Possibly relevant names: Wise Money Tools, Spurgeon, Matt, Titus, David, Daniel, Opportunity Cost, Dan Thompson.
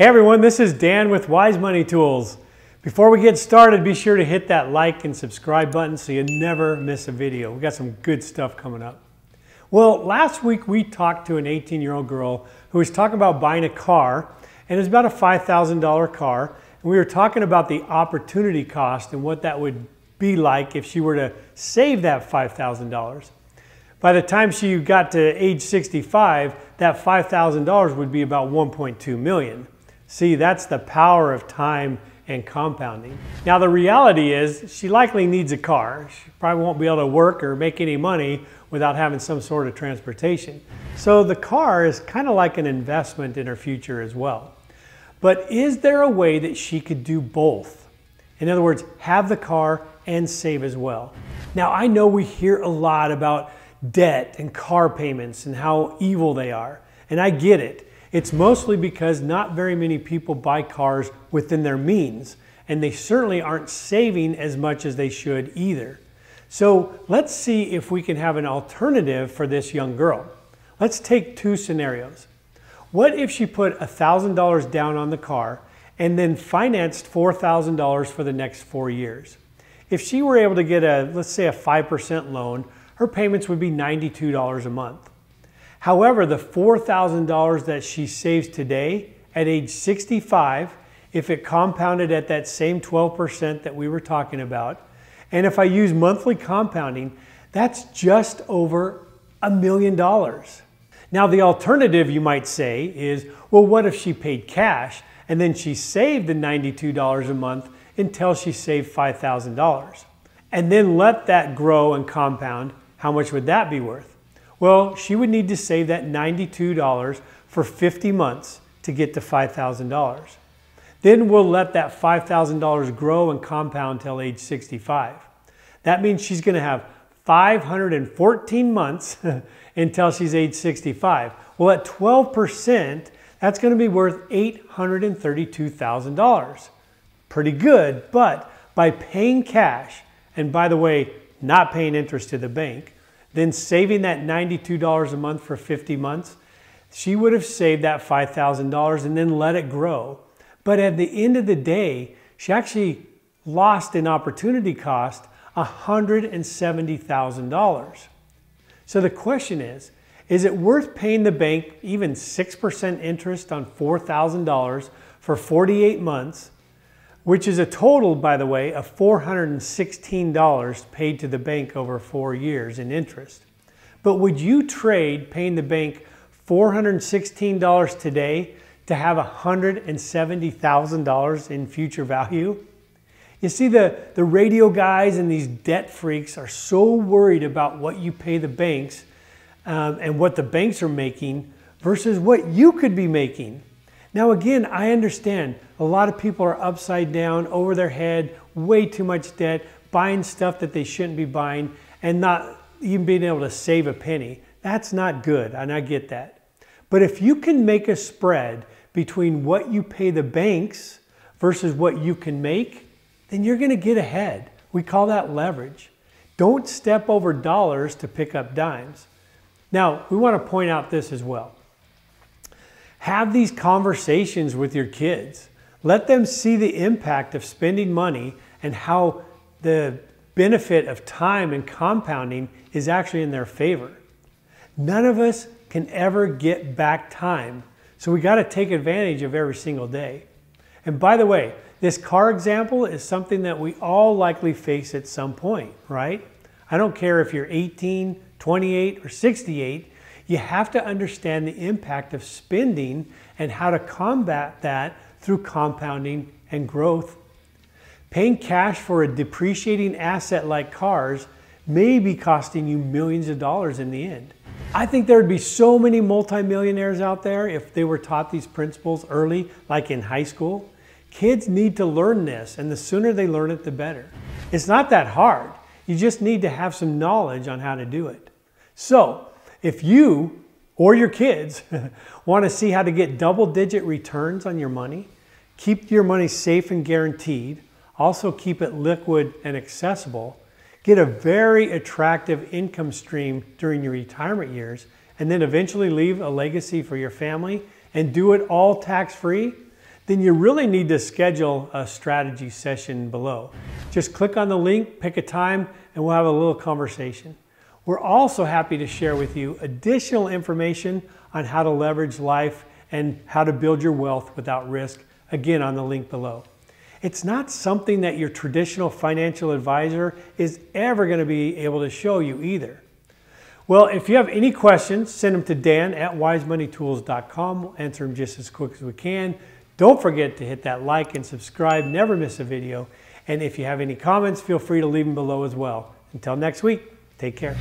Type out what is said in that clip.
Hey everyone, this is Dan with Wise Money Tools. Before we get started, be sure to hit that like and subscribe button so you never miss a video. We've got some good stuff coming up. Well, last week we talked to an 18-year-old girl who was talking about buying a car, and it was about a $5,000 car. And we were talking about the opportunity cost and what that would be like if she were to save that $5,000. By the time she got to age 65, that $5,000 would be about $1.2 million. See, that's the power of time and compounding. Now the reality is she likely needs a car. She probably won't be able to work or make any money without having some sort of transportation. So the car is kind of like an investment in her future as well. But is there a way that she could do both? In other words, have the car and save as well. Now I know we hear a lot about debt and car payments and how evil they are, and I get it. It's mostly because not very many people buy cars within their means, and they certainly aren't saving as much as they should either. So let's see if we can have an alternative for this young girl. Let's take two scenarios. What if she put $1,000 down on the car and then financed $4,000 for the next 4 years? If she were able to get a, let's say a 5% loan, her payments would be $92 a month. However, the $4,000 that she saves today at age 65, if it compounded at that same 12% that we were talking about, and if I use monthly compounding, that's just over $1 million. Now the alternative, you might say, is, well, what if she paid cash and then she saved the $92 a month until she saved $5,000 and then let that grow and compound? How much would that be worth? Well, she would need to save that $92 for 50 months to get to $5,000. Then we'll let that $5,000 grow and compound till age 65. That means she's going to have 514 months until she's age 65. Well, at 12%, that's going to be worth $832,000. Pretty good, but by paying cash, and by the way, not paying interest to the bank, then saving that $92 a month for 50 months, she would have saved that $5,000 and then let it grow. But at the end of the day, she actually lost in opportunity cost $170,000. So the question is it worth paying the bank even 6% interest on $4,000 for 48 months, which is a total, by the way, of $416 paid to the bank over 4 years in interest? But would you trade paying the bank $416 today to have $170,000 in future value? You see, the radio guys and these debt freaks are so worried about what you pay the banks and what the banks are making versus what you could be making. Now again, I understand a lot of people are upside down, over their head, way too much debt, buying stuff that they shouldn't be buying and not even being able to save a penny. That's not good, and I get that. But if you can make a spread between what you pay the banks versus what you can make, then you're going to get ahead. We call that leverage. Don't step over dollars to pick up dimes. Now, we want to point out this as well. Have these conversations with your kids. Let them see the impact of spending money and how the benefit of time and compounding is actually in their favor. None of us can ever get back time, so we got to take advantage of every single day. And by the way, this car example is something that we all likely face at some point, right? I don't care if you're 18, 28, or 68. You have to understand the impact of spending and how to combat that through compounding and growth. Paying cash for a depreciating asset like cars may be costing you millions of dollars in the end. I think there would be so many multimillionaires out there if they were taught these principles early, like in high school. Kids need to learn this, and the sooner they learn it, the better. It's not that hard. You just need to have some knowledge on how to do it. So, if you or your kids want to see how to get double-digit returns on your money, keep your money safe and guaranteed, also keep it liquid and accessible, get a very attractive income stream during your retirement years, and then eventually leave a legacy for your family and do it all tax-free, then you really need to schedule a strategy session below. Just click on the link, pick a time, and we'll have a little conversation. We're also happy to share with you additional information on how to leverage life and how to build your wealth without risk, again on the link below. It's not something that your traditional financial advisor is ever going to be able to show you either. Well, if you have any questions, send them to dan@wisemoneytools.com. We'll answer them just as quick as we can. Don't forget to hit that like and subscribe. Never miss a video. And if you have any comments, feel free to leave them below as well. Until next week, take care.